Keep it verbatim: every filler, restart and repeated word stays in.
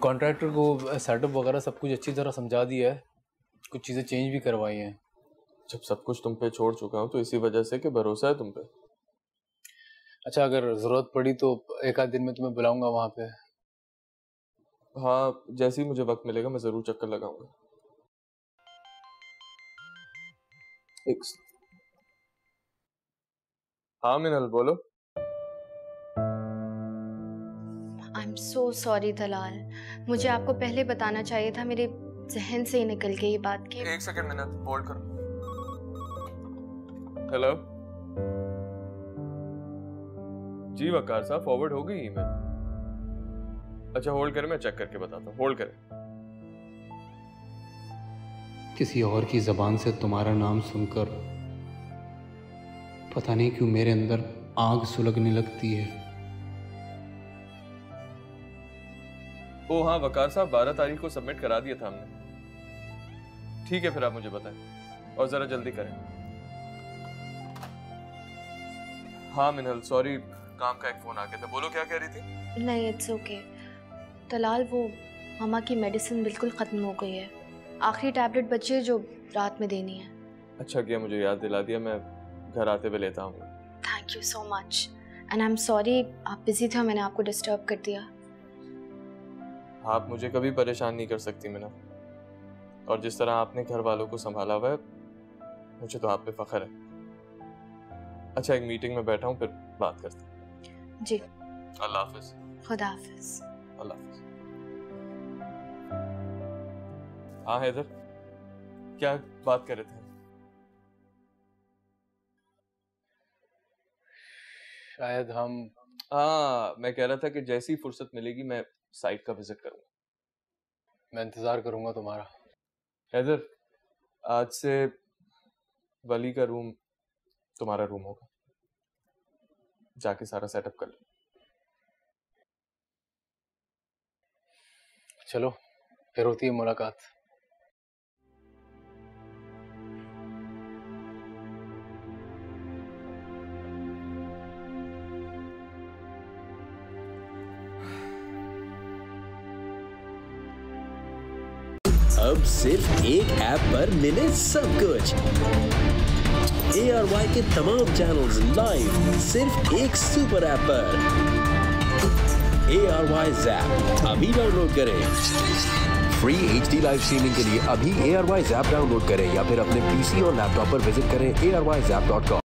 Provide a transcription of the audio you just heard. Contractor को setup वगैरह सब कुछ अच्छी तरह समझा दिया है, कुछ चीज़ें चेंज भी करवाई हैं। जब सब कुछ तुम पे छोड़ चुका हूँ तो इसी वजह से कि भरोसा है तुम पे। अच्छा, अगर ज़रूरत पड़ी तो एक आध दिन में तुम्हें बुलाऊंगा वहाँ पे। हाँ, जैसे ही मुझे वक्त मिलेगा मैं ज़रूर चक्कर लगाऊंगा। हाँ मिनल, बोलो। I'm so sorry तलाल, मुझे आपको पहले बताना चाहिए था, मेरे जहन से ही निकल गई ये बात की। एक सेकंड मिनल, बोल कर। हेलो जी वकार साहब, फॉरवर्ड हो गई ईमेल। अच्छा होल्ड करें, मैं चेक करके बताता हूँ। होल्ड करें। किसी और की जबान से तुम्हारा नाम सुनकर पता नहीं क्यों मेरे अंदर आग सुलगने लगती है। ओ हाँ वकार साहब, बारह तारीख को सबमिट करा दिया था हमने। ठीक है, फिर आप मुझे बताएं और जरा जल्दी करें। हाँ मिनल, सॉरी, काम का एक फोन आ गया था। बोलो क्या कह रही थी। नहीं, इट्स ओके। तलाल, वो मामा की मेडिसिन बिल्कुल खत्म हो गई है, आखिरी टैबलेट बची है जो रात में देनी है। अच्छा किया मुझे याद दिला दिया, मैं घर आते हुए लेता हूँ। Thank you so much and I am sorry, आप बिजी थे, मैंने आपको डिस्टर्ब कर दिया। आप मुझे कभी परेशान नहीं कर सकती मिनल, और जिस तरह आपने घर वालों को संभाला हुआ है, मुझे तो आप पे फख्र है। अच्छा, एक मीटिंग में बैठा हूँ, फिर बात करते हैं। जी, अल्लाह हाफिज़। खुदा हाफिज़। अल्लाह हाफिज़। हाँ हैदर, क्या बात कर रहे थे? शायद हम हाँ मैं कह रहा था कि जैसी फुर्सत मिलेगी मैं साइट का विजिट करूंगा। मैं इंतजार करूंगा तुम्हारा। हैदर, आज से वली का रूम तुम्हारा रूम होगा, जाके सारा सेटअप कर लो। चलो, फिर होती है मुलाकात। अब सिर्फ एक ऐप पर मिले सब कुछ। A R Y के तमाम चैनल्स लाइव सिर्फ एक सुपर ऐप पर। A R Y ऐप अभी डाउनलोड करें। Free H D live streaming के लिए अभी A R Y app download करें या फिर अपने पीसी और लैपटॉप पर विजिट करें A R Y app dot com.